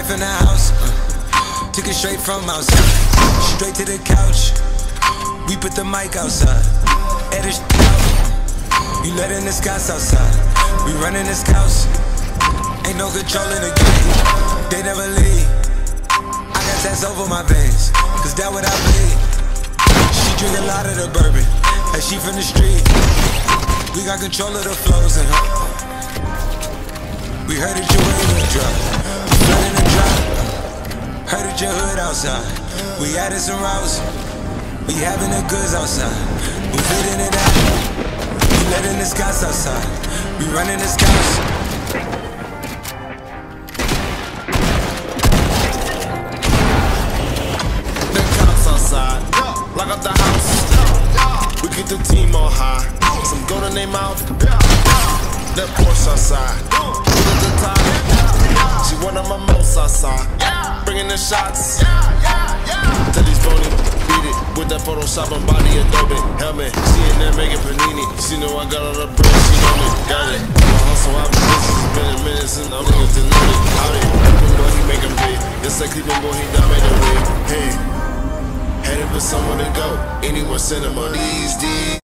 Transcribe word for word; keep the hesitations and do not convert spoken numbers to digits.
wife in the house, uh, took it straight from outside, straight to the couch. We put the mic outside, edit out. We letting the scouts outside, we running the scouts. Ain't no control in the game, they never leave. I got tats over my veins, cause that what I bleed. She drink a lot of the bourbon, like she from the street. We got control of the flows in her. We heard that you ain't gonna drop, we flood in the drop. Heard that your hood outside, we added some routes. We having the goods outside, we feeding it out. We letting the scouts outside, we running the scouts. The cops outside, lock up the house. We get the team on high, some gold in their mouth. That Porsche outside. She one of my most outside, yeah. Bringing the shots, yeah, yeah, yeah. Tell these phony, beat it with that Photoshop and body adobe helmet. She in there making panini, she know I got all the bread, she know me, got it. My hustle, I've been busy, it's been a minute since I'm looking to know it. Out it, Cleveland boy, he make him big. It's like Cleveland boy, he not made a wig. Hey, headed for somewhere to go, anywhere cinema these days.